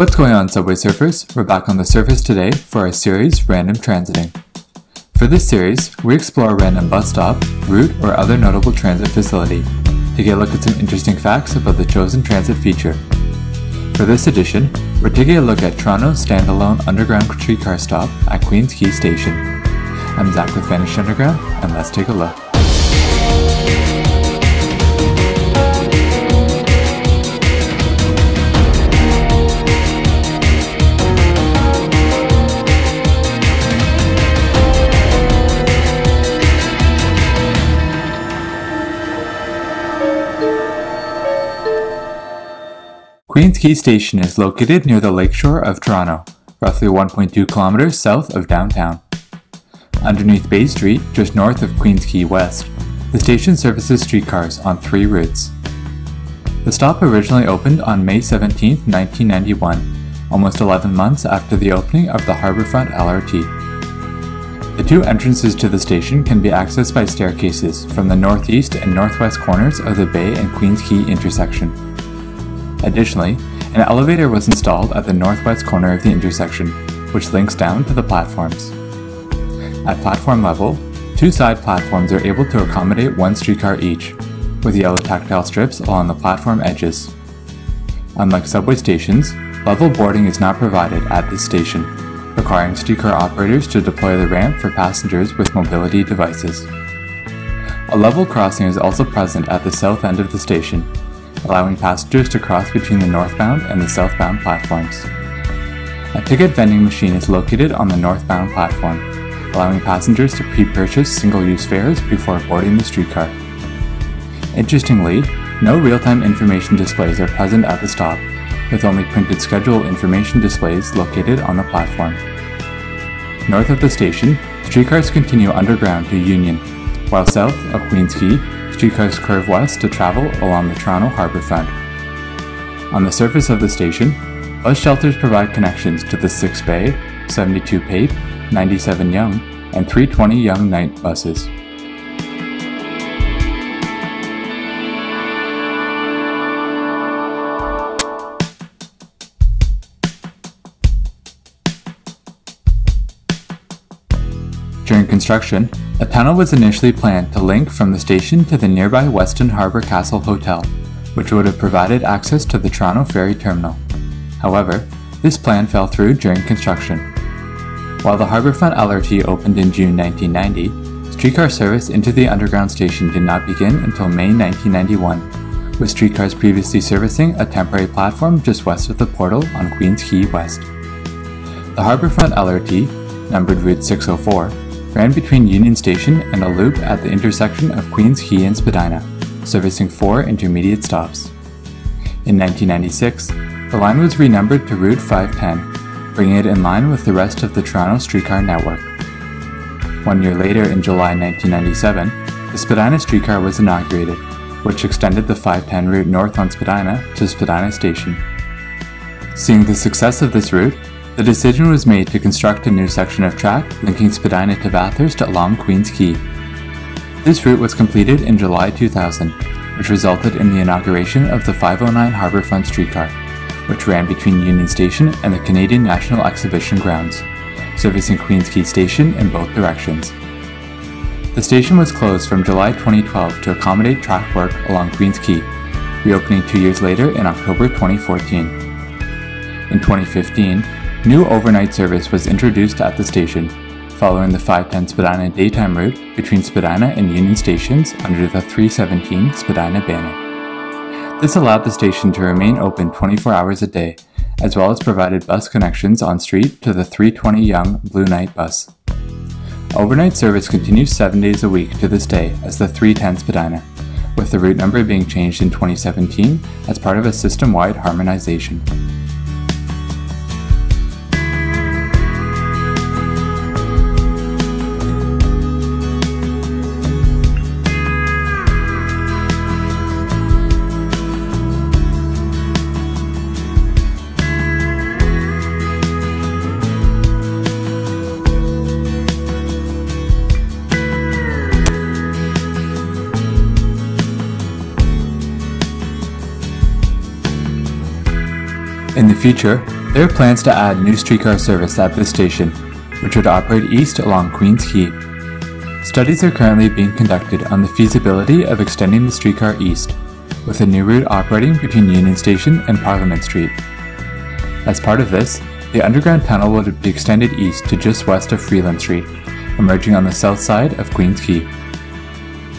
What's going on, Subway Surfers? We're back on the surface today for our series, Random Transiting. For this series, we explore a random bus stop, route, or other notable transit facility to get a look at some interesting facts about the chosen transit feature. For this edition, we're taking a look at Toronto's standalone underground streetcar stop at Queens Quay Station. I'm Zach with Vanished Underground, and let's take a look. Queens Quay Station is located near the lakeshore of Toronto, roughly 1.2 kilometers south of downtown. Underneath Bay Street, just north of Queens Quay West, the station services streetcars on three routes. The stop originally opened on May 17, 1991, almost 11 months after the opening of the Harbourfront LRT. The two entrances to the station can be accessed by staircases from the northeast and northwest corners of the Bay and Queens Quay intersection. Additionally, an elevator was installed at the northwest corner of the intersection, which links down to the platforms. At platform level, two side platforms are able to accommodate one streetcar each, with yellow tactile strips along the platform edges. Unlike subway stations, level boarding is not provided at this station, requiring streetcar operators to deploy the ramp for passengers with mobility devices. A level crossing is also present at the south end of the station, allowing passengers to cross between the northbound and the southbound platforms. A ticket vending machine is located on the northbound platform, allowing passengers to pre-purchase single-use fares before boarding the streetcar. Interestingly, no real-time information displays are present at the stop, with only printed schedule information displays located on the platform. North of the station, streetcars continue underground to Union, while south of Queens Quay, streetcars curve west to travel along the Toronto Harbour Front. On the surface of the station, bus shelters provide connections to the 6 Bay, 72 Pape, 97 Yonge, and 320 Yonge night buses. During construction, a tunnel was initially planned to link from the station to the nearby Weston Harbour Castle Hotel, which would have provided access to the Toronto Ferry Terminal. However, this plan fell through during construction. While the Harbourfront LRT opened in June 1990, streetcar service into the underground station did not begin until May 1991, with streetcars previously servicing a temporary platform just west of the portal on Queens Quay West. The Harbourfront LRT, numbered Route 604, ran between Union Station and a loop at the intersection of Queens Quay and Spadina, servicing four intermediate stops. In 1996, the line was renumbered to Route 510, bringing it in line with the rest of the Toronto streetcar network. 1 year later, in July 1997, the Spadina streetcar was inaugurated, which extended the 510 route north on Spadina to Spadina Station. Seeing the success of this route, the decision was made to construct a new section of track linking Spadina to Bathurst along Queens Quay. This route was completed in July 2000, which resulted in the inauguration of the 509 Harbourfront streetcar, which ran between Union Station and the Canadian National Exhibition Grounds, servicing Queens Quay Station in both directions. The station was closed from July 2012 to accommodate track work along Queens Quay, reopening 2 years later in October 2014. In 2015, new overnight service was introduced at the station, following the 510 Spadina daytime route between Spadina and Union Stations under the 317 Spadina banner. This allowed the station to remain open 24 hours a day, as well as provided bus connections on street to the 320 Yonge Blue Night bus. Overnight service continues 7 days a week to this day as the 310 Spadina, with the route number being changed in 2017 as part of a system-wide harmonization. In the future, There are plans to add new streetcar service at this station, which would operate east along Queens Quay. Studies are currently being conducted on the feasibility of extending the streetcar east, with a new route operating between Union Station and Parliament Street. As part of this, the underground tunnel will be extended east to just west of Freeland Street, emerging on the south side of Queens Quay.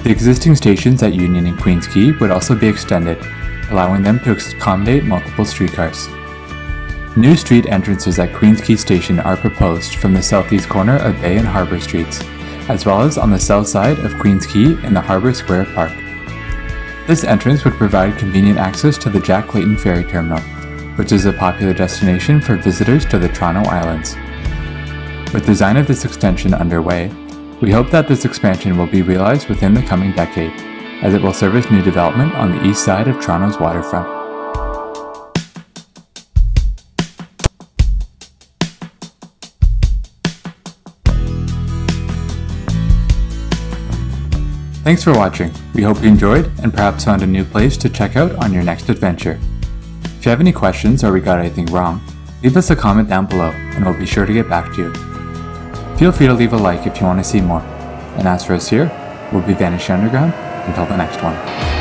The existing stations at Union and Queens Quay would also be extended, allowing them to accommodate multiple streetcars. New street entrances at Queens Quay Station are proposed from the southeast corner of Bay and Harbour Streets, as well as on the south side of Queens Quay in the Harbour Square Park. This entrance would provide convenient access to the Jack Layton Ferry Terminal, which is a popular destination for visitors to the Toronto Islands. With design of this extension underway, we hope that this expansion will be realized within the coming decade, as it will service new development on the east side of Toronto's waterfront. Thanks for watching. We hope you enjoyed and perhaps found a new place to check out on your next adventure. If you have any questions or we got anything wrong, leave us a comment down below and we'll be sure to get back to you. Feel free to leave a like if you want to see more. And as for us here, we'll be Vanished Underground until the next one.